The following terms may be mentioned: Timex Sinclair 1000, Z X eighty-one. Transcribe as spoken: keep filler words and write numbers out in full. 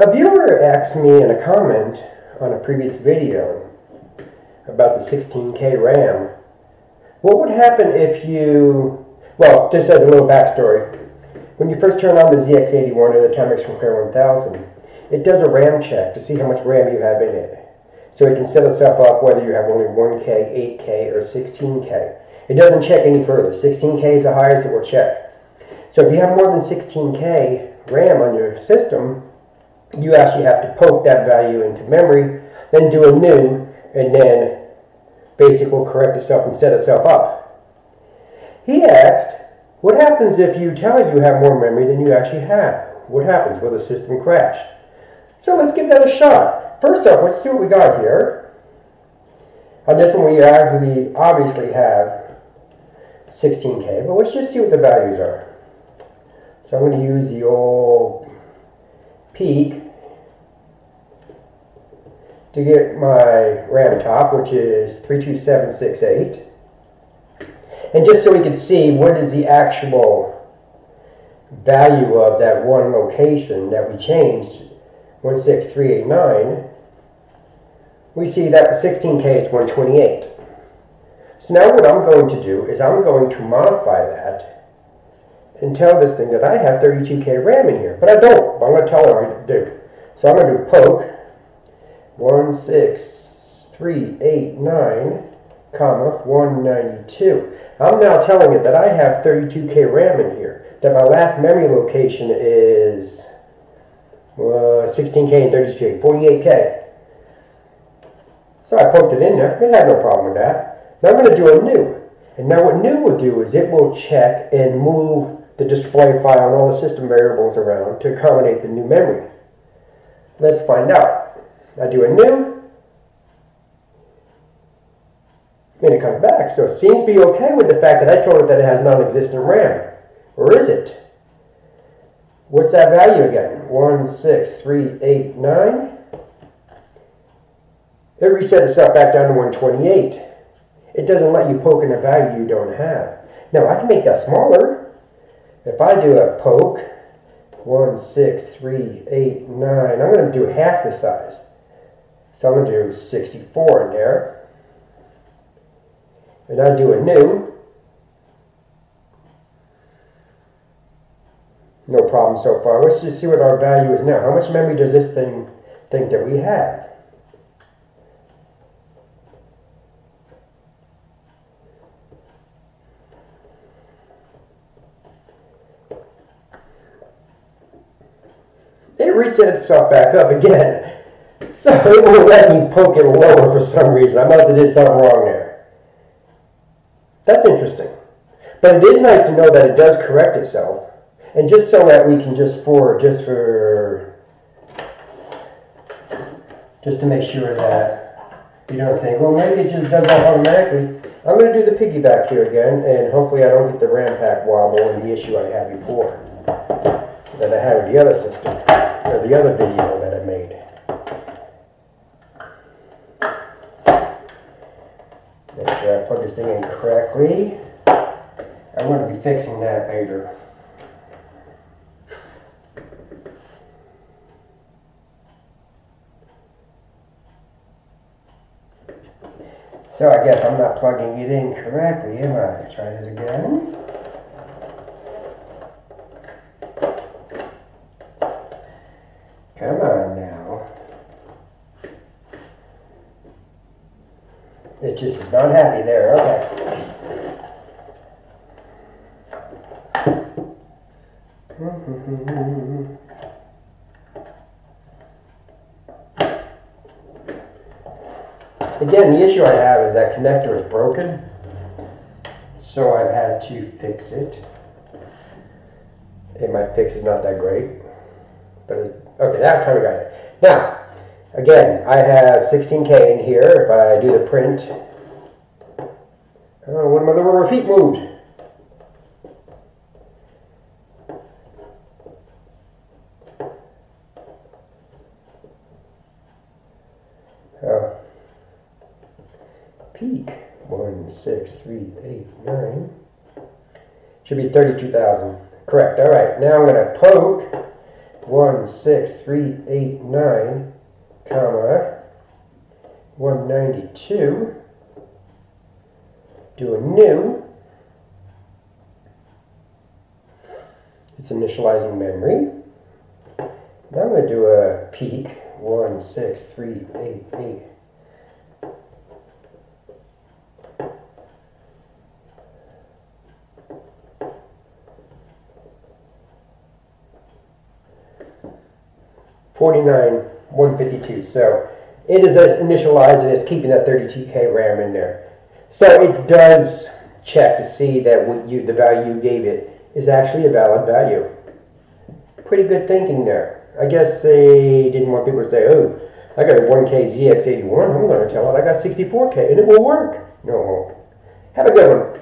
A viewer asked me in a comment on a previous video about the sixteen K RAM, what would happen if you, well, just as a little backstory, when you first turn on the Z X eighty-one or the Timex Sinclair one thousand, it does a RAM check to see how much RAM you have in it. So it can set the stuff up whether you have only one K, eight K, or sixteen K. It doesn't check any further. sixteen K is the highest it will check. So if you have more than sixteen K RAM on your system, you actually have to poke that value into memory, then do a new, and then basically will correct itself and set itself up. He asked, what happens if you tell it you have more memory than you actually have? What happens? Will the system crash? So let's give that a shot. First off, let's see what we got here. On this one we actually obviously have sixteen K, but let's just see what the values are. So I'm going to use the old peak to get my RAM top, which is three two seven six eight. And just so we can see what is the actual value of that one location that we changed, one six three eight nine, we see that sixteen K is one twenty-eight. So now what I'm going to do is I'm going to modify that and tell this thing that I have thirty-two K RAM in here, but I don't, but I'm going to tell it what to do. So I'm going to poke one six three eight nine, comma, one ninety-two. I'm now telling it that I have thirty-two K RAM in here, that my last memory location is uh, sixteen K and thirty-two K, forty-eight K. So I poked it in there. It had no problem with that. Now I'm going to do a new. And now what new will do is it will check and move the display file and all the system variables around to accommodate the new memory. Let's find out. I do a new. And it comes back, so it seems to be okay with the fact that I told it that it has non-existent RAM, or is it? What's that value again? one six three eight nine. It resets itself back down to one twenty-eight. It doesn't let you poke in a value you don't have. Now I can make that smaller. If I do a poke, one six three eight nine. I'm going to do half the size, so I'm going to do sixty-four in there. And I do a new. No problem so far. Let's just see what our value is now. How much memory does this thing think that we have? It reset itself back up again. So it won't let me poke it lower for some reason. I must have did something wrong there. That's interesting. But it is nice to know that it does correct itself. And just so that we can just for, just for, just to make sure that you don't think, well, maybe it just does that automatically. I'm going to do the piggyback here again, and hopefully I don't get the RAM pack wobble and the issue I had before that I had with the other system, or the other video that I made. Make sure I plug this thing in correctly. I'm going to be fixing that later. So I guess I'm not plugging it in correctly, am I? Try it again. Come on now. It just is not happy there, okay. Again, the issue I have is that connector is broken, so I've had to fix it. And my fix is not that great. But, it, okay, that kind of got it. Now, again, I have sixteen K in here. If I do the print, oh, one of my little feet moved. Oh. Peak one six three eight nine should be thirty-two thousand. Correct. All right. Now I'm going to poke one six three eight nine, comma, one ninety-two, do a new, it's initializing memory, now I'm going to do a peek, one six three eight eight. forty-nine one fifty-two, so it is initialized and it's keeping that thirty-two K RAM in there. So it does check to see that what you, the value you gave it is actually a valid value. Pretty good thinking there. I guess they didn't want people to say, oh, I got a one K Z X eighty-one, I'm going to tell it I got sixty-four K and it will work. No. Have a good one.